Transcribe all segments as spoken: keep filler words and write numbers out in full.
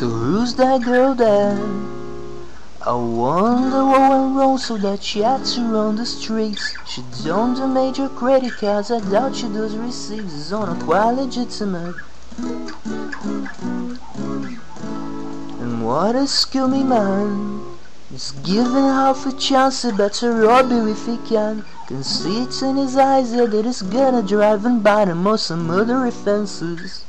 So who's that girl there? I wonder what went wrong so that she had to run the streets. She don't do major credit cards, I doubt she does receipts. Are not quite legitimate. And what a scummy man is given half a chance, a better robbery if he can. Can see it in his eyes that it is gonna drive him by the most and murder offenses.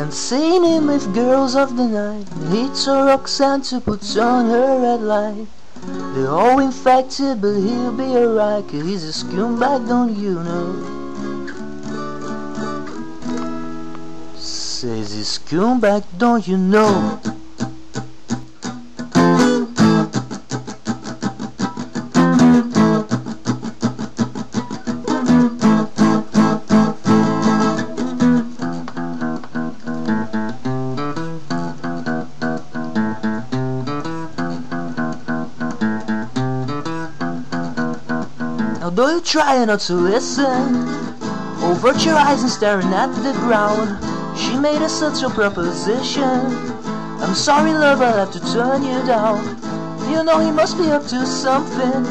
And seen him with girls of the night, he told Roxanne to put on her red light. They're all infected, but he'll be alright, cause he's a scumbag, don't you know? Says he's scumbag, don't you know? Although you try not to listen, over your eyes and staring at the ground, she made a subtle proposition. I'm sorry love, I'll have to turn you down. You know he must be up to something.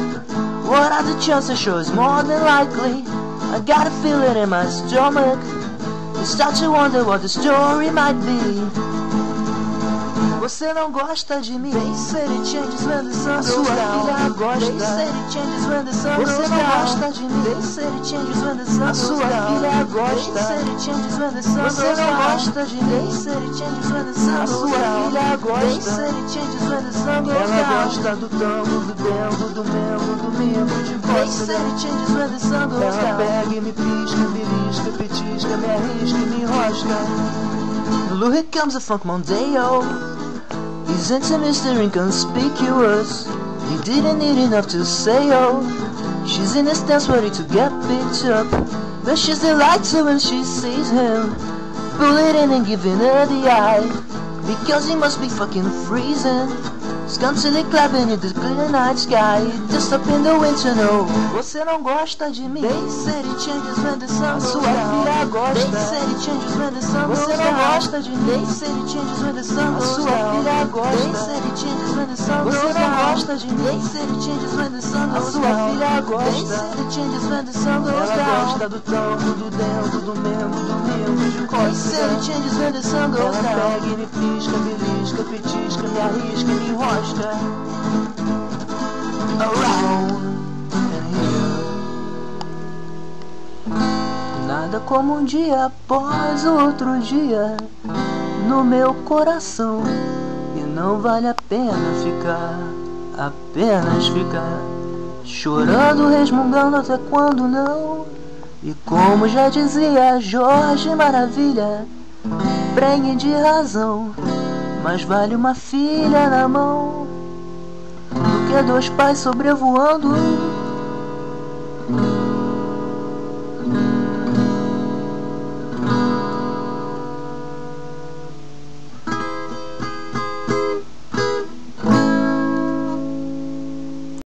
What are the chances? Sure is more than likely. I got a feeling in my stomach. You start to wonder what the story might be. Você não gosta de mim. They said it changes when the sun goes down. They said it changes when the sun goes down. Você não gosta de mim. They said it changes when the sun goes down. They said it changes when the sun goes down. Você não gosta de mim. They said it changes when the sun goes down. They said it changes when the sun goes down. Ela gosta do tango, do dengo, do mengo, do mimo de bosta. They said it changes when the sun goes down. Ela pega e me pisca, me risca, petisca, me arrisca e me rosca. Look, here comes a funk mondeo. He's anti-Mister Inconspicuous. He didn't need enough to say oh. She's in a stance ready to get picked up, but she's delighted when she sees him bulleting and giving her the eye, because he must be fucking freezing. Scantily clapping in the clear night sky, just up in the winter snow. Você não gosta de mim. They said it changes when the sun goes down. A sua filha gosta. They said it changes when the sun goes down. Você não gosta de mim. They said it changes when the sun goes down. A sua filha gosta. They said it changes when the sun goes down. Você não gosta de mim. They said it changes when the sun goes down. A sua filha gosta. They said it changes when the sun goes down. Ela gosta do tango, do dengo, do mengo, do mimo, de costa. They said it changes when the sun goes down. Ela pega e me pisca, me risca, petisca, me arrisca e me rocha. Nada como um dia após o outro dia no meu coração, e não vale a pena ficar, apenas ficar chorando, resmungando até quando não. E como já dizia Jorge Maravilha, prenhe de razão, mas vale uma filha na mão do que dois pais sobrevoando.